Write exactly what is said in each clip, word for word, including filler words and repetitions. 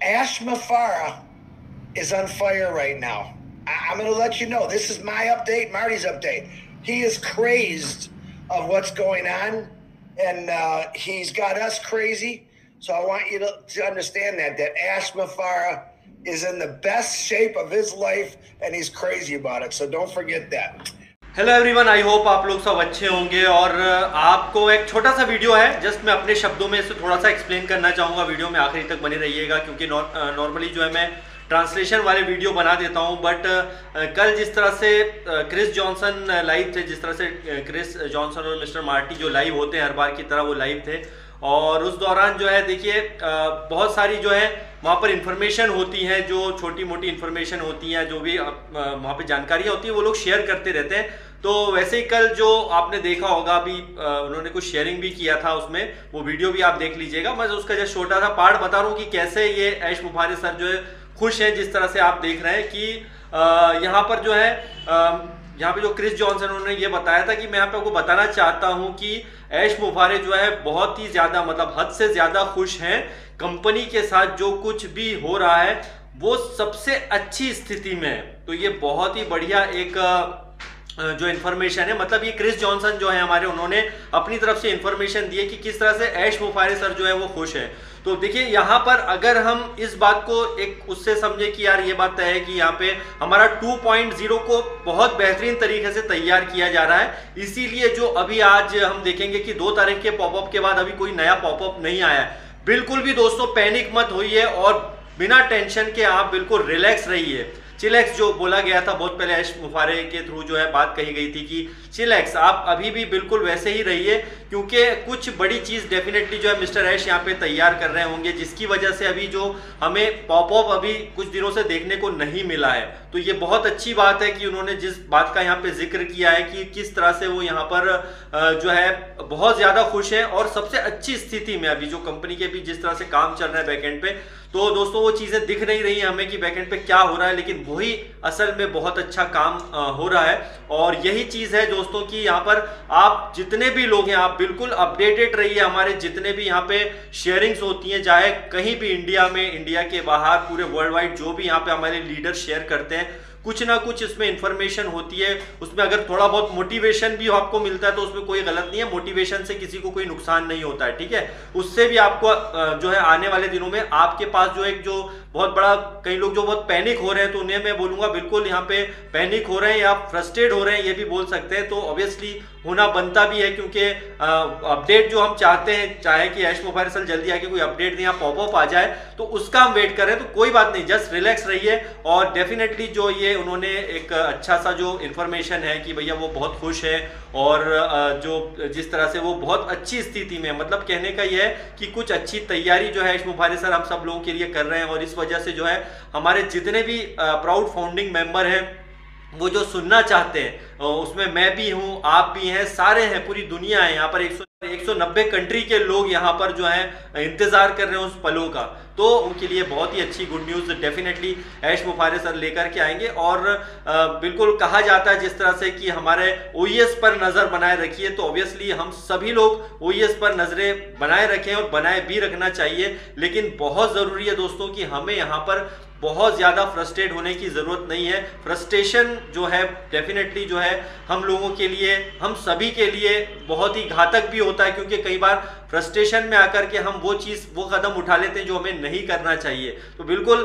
Ash Mufareh is on fire right now. I- I'm going to let you know. This is my update, Marty's update. He is crazed of what's going on, and uh, he's got us crazy. So I want you to, to understand that, that Ash Mufareh is in the best shape of his life, and he's crazy about it. So don't forget that. Hello everyone, I hope आप लोग सब अच्छे होंगे और आपको एक छोटा सा वीडियो है, जस्ट मैं अपने शब्दों में इसे थोड़ा सा एक्सप्लेन करना चाहूँगा। वीडियो में आखिरी तक बने रहिएगा क्योंकि नॉर्मली जो है मैं ट्रांसलेशन वाले वीडियो बना देता हूँ, बट कल जिस तरह से क्रिस जॉनसन लाइव थे, जिस तरह से क्रिस जॉनसन और मिस्टर मार्टी जो लाइव होते हैं हर बार की तरह वो लाइव थे, और उस दौरान जो है देखिए बहुत सारी जो है वहाँ पर इन्फॉर्मेशन होती है, जो छोटी मोटी इन्फॉर्मेशन होती है, जो भी वहाँ पे जानकारियाँ होती है वो लोग शेयर करते रहते हैं। तो वैसे ही कल जो आपने देखा होगा अभी उन्होंने कुछ शेयरिंग भी किया था, उसमें वो वीडियो भी आप देख लीजिएगा। मैं उसका जस्ट छोटा सा पार्ट बता रहा हूँ कि कैसे ये ऐश मुफारेह सर जो है खुश हैं, जिस तरह से आप देख रहे हैं कि यहाँ पर जो है यहाँ पे जो क्रिस जॉनसन उन्होंने ये बताया था कि मैं यहाँ पे आपको बताना चाहता हूँ कि ऐश मुफारेह जो है बहुत ही ज़्यादा, मतलब हद से ज़्यादा खुश हैं। कंपनी के साथ जो कुछ भी हो रहा है वो सबसे अच्छी स्थिति में है। तो ये बहुत ही बढ़िया एक जो इन्फॉर्मेशन है, मतलब ये क्रिस जॉनसन जो है हमारे, उन्होंने अपनी तरफ से इन्फॉर्मेशन दी है कि किस तरह से ऐश मुफारेह सर जो है वो खुश है। तो देखिए यहाँ पर अगर हम इस बात को एक उससे समझे कि यार ये बात तय है कि यहाँ पे हमारा टू पॉइंट ज़ीरो को बहुत बेहतरीन तरीके से तैयार किया जा रहा है, इसीलिए जो अभी आज हम देखेंगे कि दो तारीख के पॉपअप के बाद अभी कोई नया पॉपअप नहीं आया है। बिल्कुल भी दोस्तों पैनिक मत होइए और बिना टेंशन के आप बिल्कुल रिलैक्स रहिए। चिलैक्स जो बोला गया था बहुत पहले, ऐश मुफारेह के थ्रू जो है बात कही गई थी कि चिलैक्स, आप अभी भी बिल्कुल वैसे ही रहिए क्योंकि कुछ बड़ी चीज़ डेफिनेटली जो है मिस्टर ऐश यहाँ पे तैयार कर रहे होंगे, जिसकी वजह से अभी जो हमें पॉपअप अभी कुछ दिनों से देखने को नहीं मिला है। तो ये बहुत अच्छी बात है कि उन्होंने जिस बात का यहाँ पे जिक्र किया है कि किस तरह से वो यहाँ पर जो है बहुत ज़्यादा खुश है और सबसे अच्छी स्थिति में अभी जो कंपनी के भी जिस तरह से काम चल रहा है बैकेंड पे, तो दोस्तों वो चीज़ें दिख नहीं रही हैं हमें कि बैकेंड पे क्या हो रहा है, लेकिन वही असल में बहुत अच्छा काम हो रहा है। और यही चीज़ है दोस्तों कि यहाँ पर आप जितने भी लोग हैं आप बिल्कुल अपडेटेड रहिए। हमारे जितने भी यहाँ पे शेयरिंग्स होती हैं, चाहे कहीं भी इंडिया में, इंडिया के बाहर, पूरे वर्ल्ड वाइड जो भी यहाँ पे हमारे लीडर शेयर करते हैं, कुछ ना कुछ इसमें इन्फॉर्मेशन होती है। उसमें अगर थोड़ा बहुत मोटिवेशन भी आपको मिलता है तो उसमें कोई गलत नहीं है, मोटिवेशन से किसी को कोई नुकसान नहीं होता है, ठीक है। उससे भी आपको जो है आने वाले दिनों में आपके पास जो एक जो बहुत बड़ा, कई लोग जो बहुत पैनिक हो रहे हैं तो उन्हें मैं बोलूँगा बिल्कुल यहाँ पे पैनिक हो रहे हैं या फ्रस्ट्रेट हो रहे हैं ये भी बोल सकते हैं, तो ऑब्वियसली होना बनता भी है क्योंकि अपडेट जो हम चाहते हैं, चाहे कि ऐश मुफारेह सर जल्दी आके कोई अपडेट नहीं, यहाँ पॉपअप आ जाए तो उसका हम वेट कर रहे हैं। तो कोई बात नहीं, जस्ट रिलैक्स रहिए। और डेफिनेटली जो ये उन्होंने एक अच्छा सा जो इन्फॉर्मेशन है कि भैया वो बहुत खुश है और जो जिस तरह से वो बहुत अच्छी स्थिति में, मतलब कहने का ये है कि कुछ अच्छी तैयारी जो है ऐश मुफारेह सर हम सब लोगों के लिए कर रहे हैं। और इस वजह से जो है हमारे जितने भी प्राउड फाउंडिंग मेंबर हैं वो जो सुनना चाहते हैं, उसमें मैं भी हूँ, आप भी हैं, सारे हैं, पूरी दुनिया है। यहाँ पर एक सौ एक सौ नब्बे कंट्री के लोग यहाँ पर जो है इंतज़ार कर रहे हैं उस पलों का, तो उनके लिए बहुत ही अच्छी गुड न्यूज़ डेफिनेटली ऐश मुफारेह सर लेकर के आएंगे। और बिल्कुल कहा जाता है जिस तरह से कि हमारे ओईएस पर नज़र बनाए रखिए, तो ऑब्वियसली हम सभी लोग ओईएस पर नज़रें बनाए रखें और बनाए भी रखना चाहिए, लेकिन बहुत ज़रूरी है दोस्तों कि हमें यहाँ पर बहुत ज़्यादा फ्रस्ट्रेट होने की ज़रूरत नहीं है। फ्रस्ट्रेशन जो है डेफिनेटली जो है हम लोगों के लिए, हम सभी के लिए बहुत ही घातक भी होता है क्योंकि कई बार फ्रस्ट्रेशन में आकर के हम वो चीज़, वो कदम उठा लेते हैं जो हमें नहीं करना चाहिए। तो बिल्कुल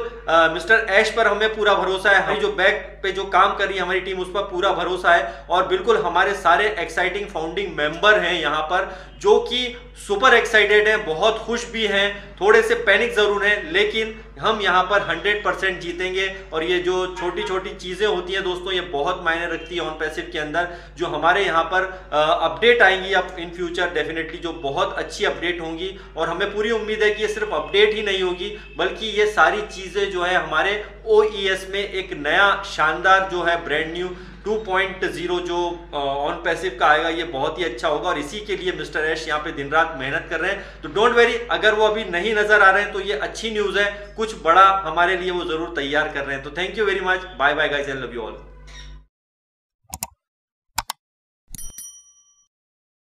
मिस्टर ऐश पर हमें पूरा भरोसा है, हमारी जो बैक पे जो काम कर रही है हमारी टीम उस पर पूरा भरोसा है। और बिल्कुल हमारे सारे एक्साइटिंग फाउंडिंग मेंबर हैं यहाँ पर जो कि सुपर एक्साइटेड हैं, बहुत खुश भी हैं, थोड़े से पैनिक ज़रूर हैं, लेकिन हम यहाँ पर हंड्रेड परसेंट जीतेंगे। और ये जो छोटी छोटी चीज़ें होती हैं दोस्तों ये बहुत मायने रखती है ऑनपैसिव के अंदर, जो हमारे यहाँ पर अपडेट आएंगी अब इन फ्यूचर डेफिनेटली जो बहुत अच्छी अपडेट होंगी। और हमें पूरी उम्मीद है कि ये सिर्फ अपडेट ही नहीं होगी बल्कि ये सारी चीज़ें जो है हमारे ओ ई एस में एक नया शानदार जो है brand new two point zero जो ऑन पैसिव का आएगा, ये बहुत ही अच्छा होगा। और इसी के लिए मिस्टर ऐश यहाँ पे दिन रात मेहनत कर रहे हैं, तो डोंट वेरी, अगर वो अभी नहीं नज़र आ रहे हैं तो ये अच्छी न्यूज़ है, कुछ बड़ा हमारे लिए वो ज़रूर तैयार कर रहे हैं। तो thank you very much, bye bye guys, I love you all.